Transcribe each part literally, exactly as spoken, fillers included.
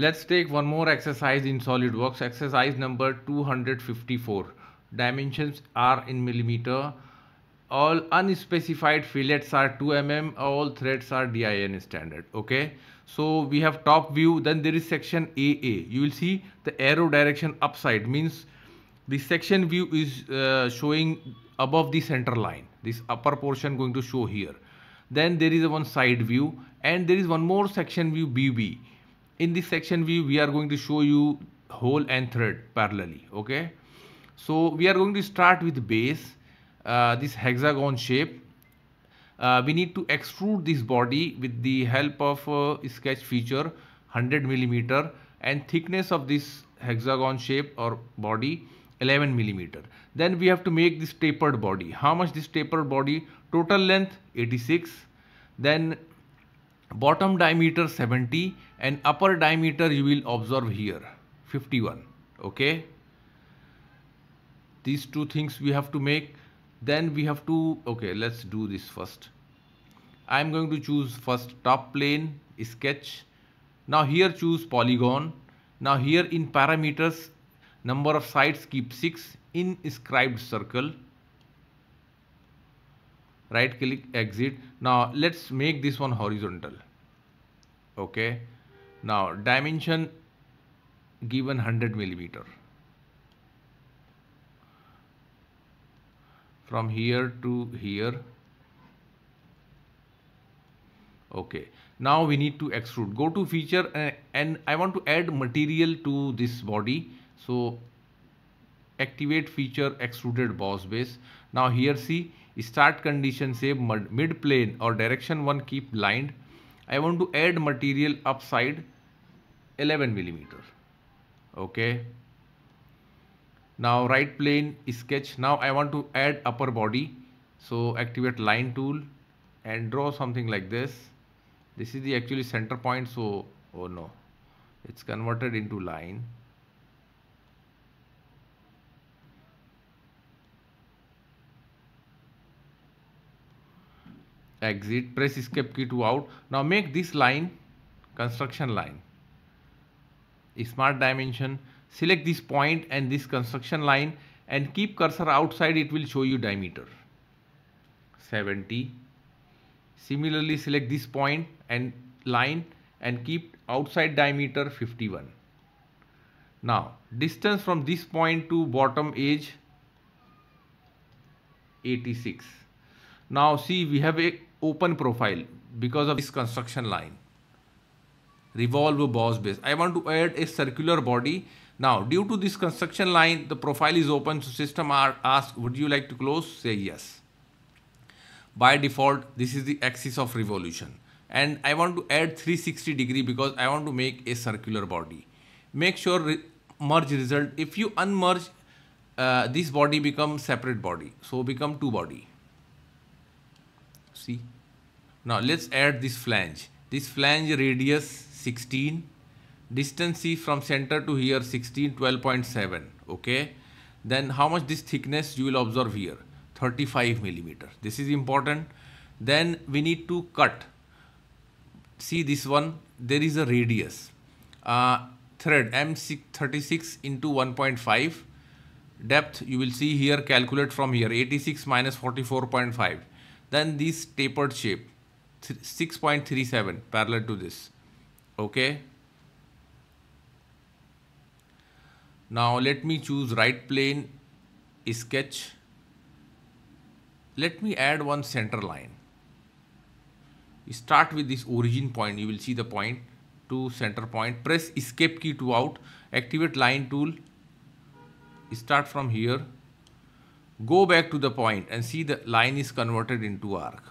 Let's take one more exercise in SolidWorks, exercise number two hundred fifty-four. Dimensions are in millimeter. All unspecified fillets are two millimeters, all threads are D I N standard. Okay, so we have top view, then there is section A A. You will see the arrow direction upside, means the section view is uh, showing above the center line. This upper portion going to show here. Then there is a one side view and there is one more section view B B. In this section view, we are going to show you whole and thread parallelly. Okay, so we are going to start with base. Uh, this hexagon shape, uh, we need to extrude this body with the help of uh, sketch feature one hundred millimeter, and thickness of this hexagon shape or body eleven millimeter. Then we have to make this tapered body. How much this tapered body? Total length eighty-six, then bottom diameter seventy, and upper diameter you will observe here fifty-one. Okay, these two things we have to make. Then we have to, okay, let's do this first. I am going to choose first top plane, sketch. Now here choose polygon. Now here in parameters, number of sides keep six, inscribed circle. Right click, exit. Now let's make this one horizontal. Okay. Now dimension given one hundred millimeter. From here to here. Okay, now we need to extrude. Go to feature and, and I want to add material to this body. So activate feature extruded boss base. Now here see, start condition save mid plane or direction one keep lined. I want to add material upside eleven millimeter. Okay. Now right plane, sketch. Now I want to add upper body. So activate line tool and draw something like this. This is the actually center point. So, oh no, it's converted into line. Exit, press escape key to out. Now make this line, construction line. Smart dimension. Select this point and this construction line and keep cursor outside, it will show you diameter seventy. Similarly, select this point and line and keep outside diameter fifty-one. Now, distance from this point to bottom edge eighty-six. Now see, we have a open profile because of this construction line. Revolve boss base. I want to add a circular body. Now, due to this construction line, the profile is open. So system are asked, would you like to close? Say yes. By default, this is the axis of revolution. And I want to add three hundred sixty degree because I want to make a circular body. Make sure re merge result. If you unmerge, uh, this body becomes separate body. So become two body. See. Now let's add this flange. This flange radius sixteen. Distance see from center to here sixteen, twelve point seven. Okay, then how much this thickness you will observe here thirty-five millimeter. This is important. Then we need to cut. See this one, there is a radius, uh, thread M thirty-six into one point five. Depth you will see here, calculate from here eighty-six minus forty-four point five. Then this tapered shape six point three seven parallel to this. Okay. Now let me choose right plane, sketch. Let me add one center line. You start with this origin point. You will see the point to center point. Press escape key to out. Activate line tool. Start from here. Go back to the point and see the line is converted into arc.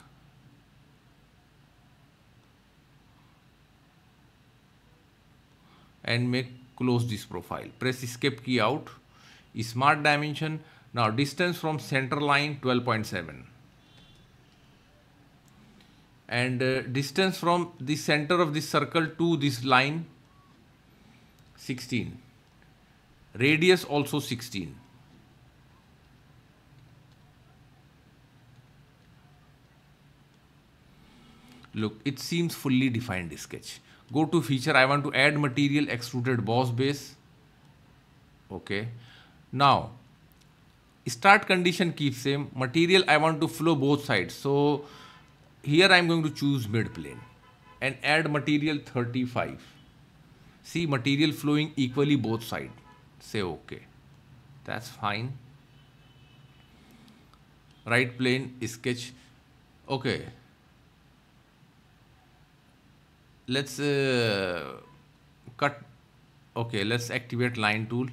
And make close this profile. Press escape key out. Smart dimension. Now distance from center line twelve point seven. And uh, distance from the center of this circle to this line sixteen. Radius also sixteen. Look, it seems fully defined sketch. Go to feature. I want to add material, extruded boss base. Okay. Now, start condition keep same. Material I want to flow both sides. So here I am going to choose mid plane and add material thirty-five. See, material flowing equally both sides. Say okay. That's fine. Right plane sketch. Okay. Let's uh, cut. Okay, let's activate line tool.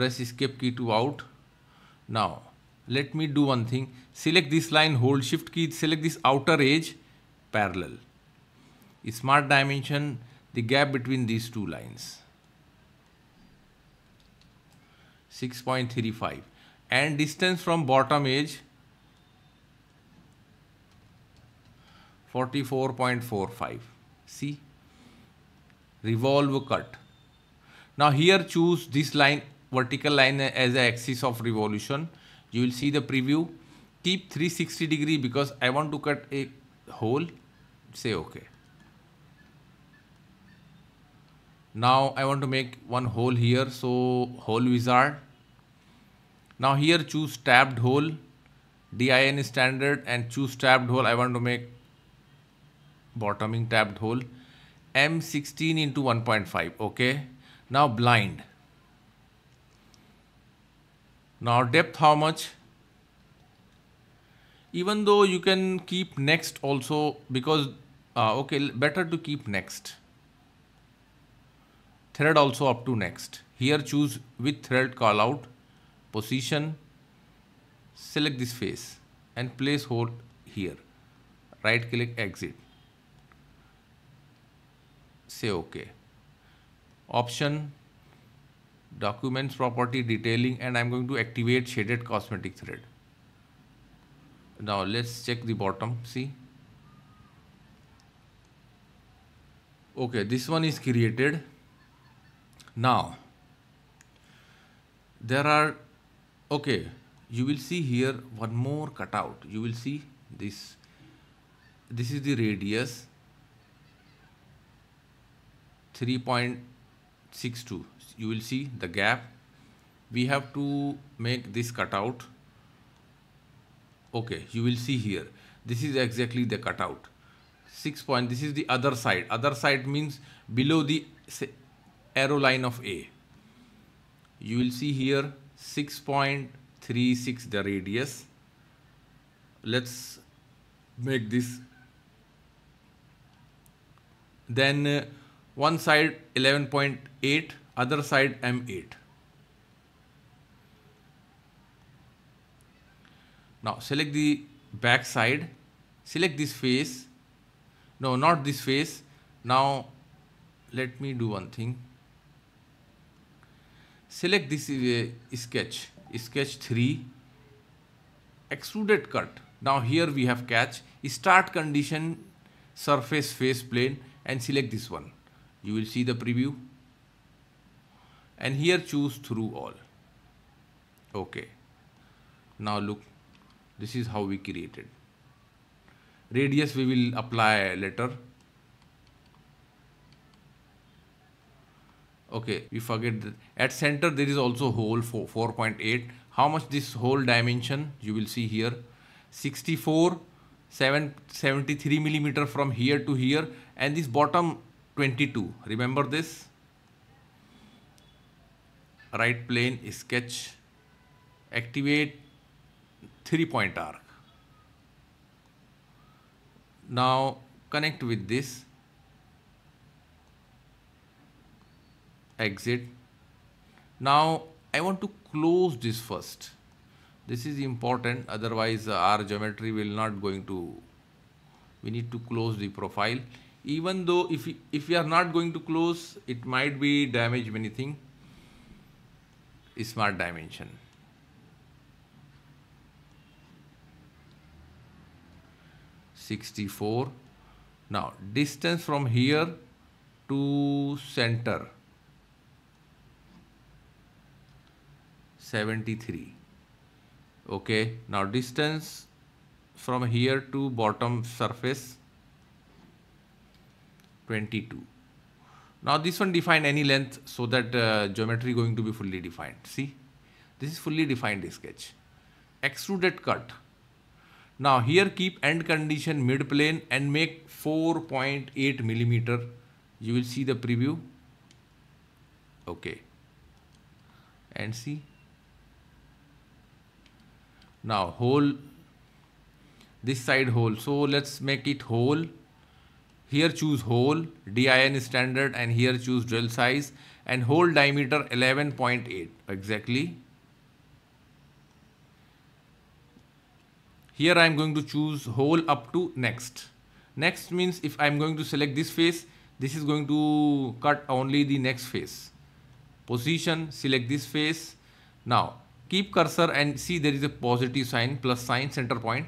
Press escape key to out. Now, let me do one thing. Select this line, hold shift key, select this outer edge, parallel. Smart dimension, the gap between these two lines. six point three five and distance from bottom edge forty-four point four five. See, revolve cut. Now here choose this line, vertical line as the axis of revolution. You will see the preview. Keep three sixty degree because I want to cut a hole. Say okay. Now I want to make one hole here, so hole wizard. Now here choose tabbed hole, D I N standard, and choose tabbed hole. I want to make bottoming tabbed hole, M sixteen into one point five. Okay. Now blind. Now depth how much? Even though you can keep next also because uh, okay, better to keep next. Thread also up to next. Here choose with thread callout, position, select this face and place hold here. Right click, exit. Say okay. Option, documents property, detailing, and I'm going to activate shaded cosmetic thread. Now let's check the bottom, see. Okay, this one is created. Now, there are, okay, you will see here one more cutout. You will see this, this is the radius three point six two. You will see the gap. We have to make this cutout. Okay, you will see here. This is exactly the cutout. Six point, this is the other side. Other side means below the say, arrow line of A. You will see here six point three six the radius. Let's make this. Then uh, one side eleven point eight, other side M eight. Now select the back side, select this face. No, not this face. Now let me do one thing. Select this uh, sketch, sketch three, extruded cut. Now here we have catch, start condition, surface face plane, and select this one. You will see the preview. And here choose through all. Okay. Now look, this is how we created. Radius we will apply later. Okay, we forget that at center there is also hole for four point eight. How much this hole dimension? You will see here sixty-four, seventy-three millimeter from here to here, and this bottom twenty-two. Remember this. Right plane sketch, activate three point arc. Now connect with this. Exit. Now I want to close this first. This is important, otherwise our geometry will not going to, we need to close the profile. Even though if we, if we are not going to close, it might be damage many things. Smart dimension. sixty-four. Now distance from here to center seventy-three. Okay, now distance from here to bottom surface twenty-two. Now this one define any length so that uh, geometry going to be fully defined. See, this is fully defined sketch. Extruded cut. Now here keep end condition mid plane and make four point eight millimeter. You will see the preview. Okay. And see. Now hole. This side hole. So let's make it hole. Here choose hole, D I N standard, and here choose drill size, and hole diameter eleven point eight exactly. Here I am going to choose hole up to next. Next means if I am going to select this face, this is going to cut only the next face. Position, select this face. Now keep cursor and see there is a positive sign, plus sign, center point.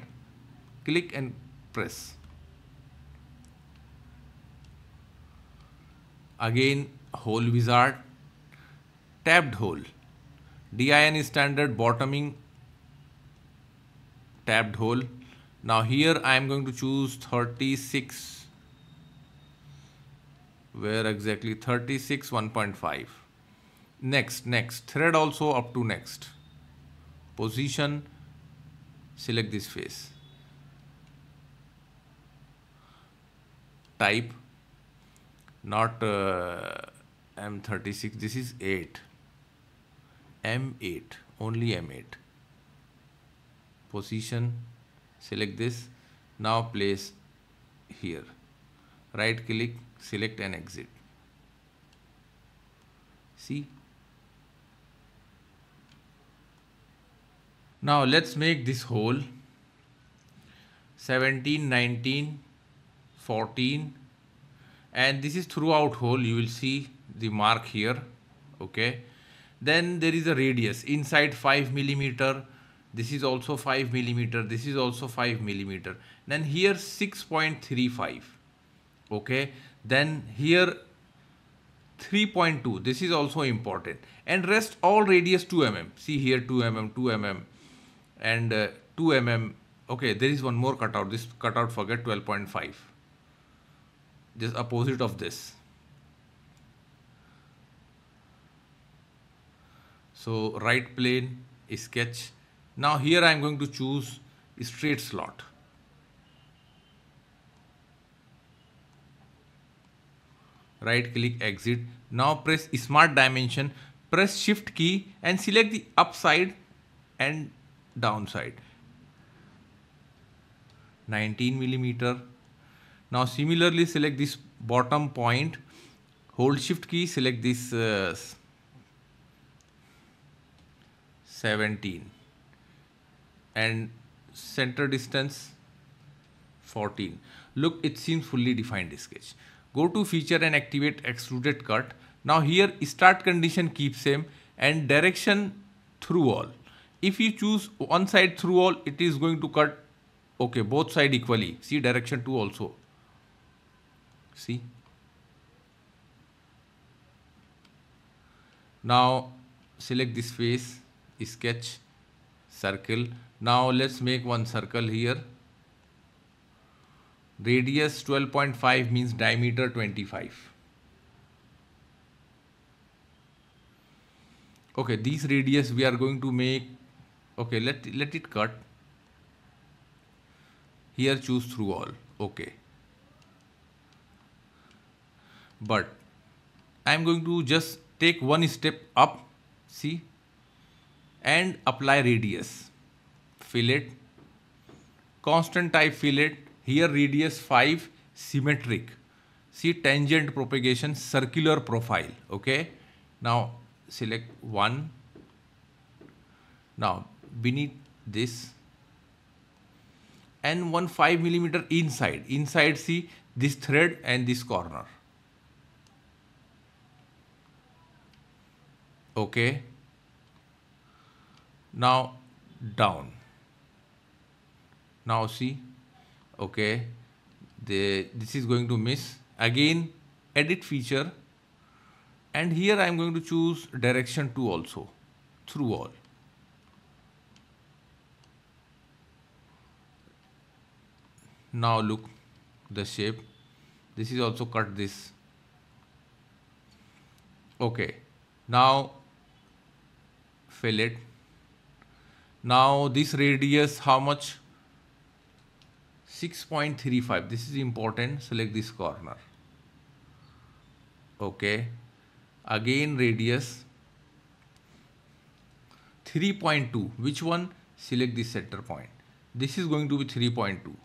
Click and press. Again hole wizard, tapped hole, D I N standard, bottoming, tapped hole. Now here I am going to choose thirty-six, where exactly thirty-six, one point five. Next, next, thread also up to next. Position, select this face. Type. Not uh, M thirty-six, this is eight, M eight, only M eight. Position, select this, now place here, right click, select and exit. See. Now let's make this hole seventeen, nineteen, fourteen. And this is throughout hole, you will see the mark here. Okay, then there is a radius inside five millimeter. This is also five millimeter. This is also five millimeter. Then here six point three five. Okay, then here three point two. This is also important. And rest all radius two millimeter. See here two millimeter, two millimeter, and uh, two millimeter. Okay, there is one more cutout. This cutout forget, twelve point five. This opposite of this. So right plane, sketch. Now here I am going to choose straight slot. Right click, exit. Now press smart dimension. Press shift key and select the upside and downside. nineteen millimeter. Now similarly select this bottom point, hold shift key, select this uh, seventeen and center distance fourteen. Look, it seems fully defined sketch. Go to feature and activate extruded cut. Now here start condition keep same and direction through all. If you choose one side through all, it is going to cut, okay, both side equally. See direction two also. See. Now select this face, sketch, circle. Now let's make one circle here. Radius twelve point five means diameter twenty-five. Okay, these radius we are going to make. Okay, let, let it cut. Here choose through all. Okay. But I am going to just take one step up, see, and apply radius, fillet, constant type fillet, here radius five, symmetric, see tangent propagation, circular profile, okay. Now select one, now beneath this, and one five millimeter inside, inside see this thread and this corner. Okay, now down, now see, okay, the, this is going to miss, again edit feature, and here I am going to choose direction two also, through all. Now look the shape. This is also cut this. Okay. Now fill it. Now this radius, how much? six point three five. This is important. Select this corner. Okay. Again radius three point two. Which one? Select this center point. This is going to be three point two.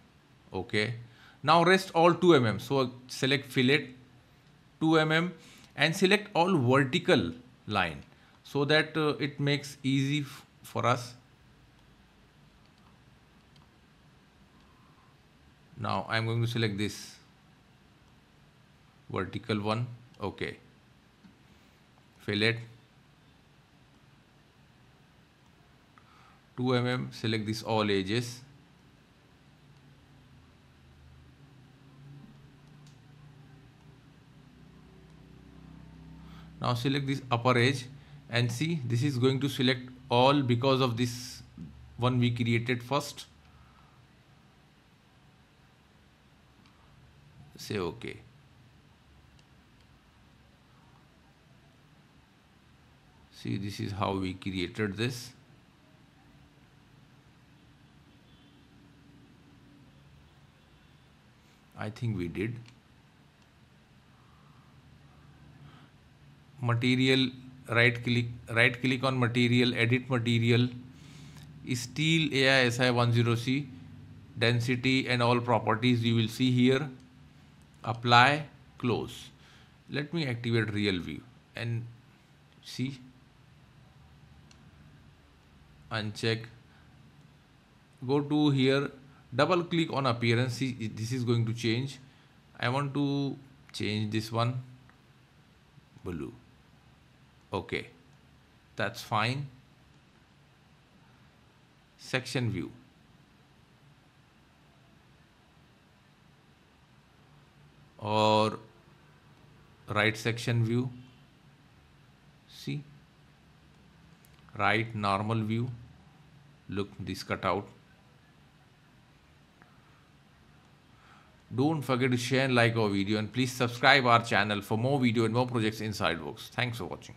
Okay. Now rest all two millimeters. So select fillet two millimeters and select all vertical line so that uh, it makes easy for us. Now I'm going to select this vertical one. Okay. Fillet two millimeters, select this all edges. Now select this upper edge and see this is going to select all because of this one we created first. Say okay. See, this is how we created this. I think we did. Material, right click, right click on material, edit material, steel A I S I ten C, density and all properties you will see here. Apply, close. Let me activate real view and see. Uncheck. Go to here. Double click on appearance. See, this is going to change. I want to change this one. Blue. Okay. That's fine. Section view. Or right section view. See, right normal view. Look this cutout. Don't forget to share and like our video, and please subscribe our channel for more video and more projects in SolidWorks. Thanks for watching.